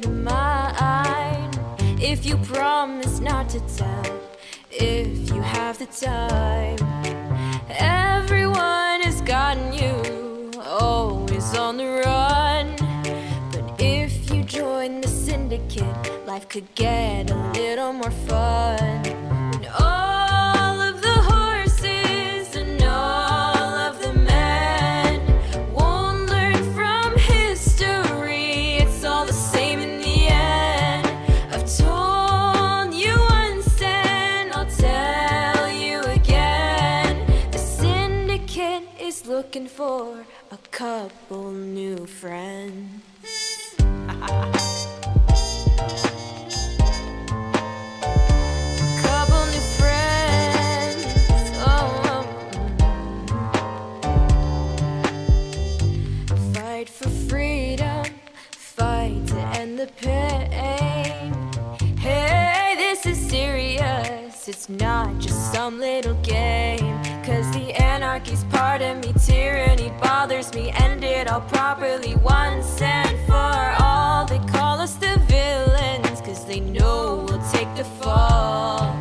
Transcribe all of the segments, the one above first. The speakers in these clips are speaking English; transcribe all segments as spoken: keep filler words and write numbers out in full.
good of mine. If you promise not to tell, if you have the time. Everyone has gotten you, always on the run. But if you join the syndicate, life could get a little more fun. And all of the horses and all of the men won't learn from history. It's all the same in the end. I've told you once and I'll tell you again. The syndicate is looking for a couple new friends. For freedom, fight to end the pain. Hey, this is serious, it's not just some little game. Cause the anarchy's part of me, tyranny bothers me. End it all properly once and for all. They call us the villains, cause they know we'll take the fall.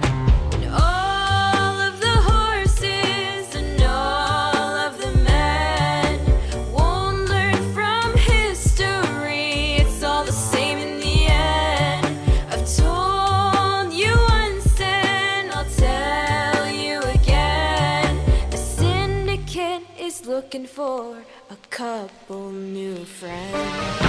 Looking for a couple new friends.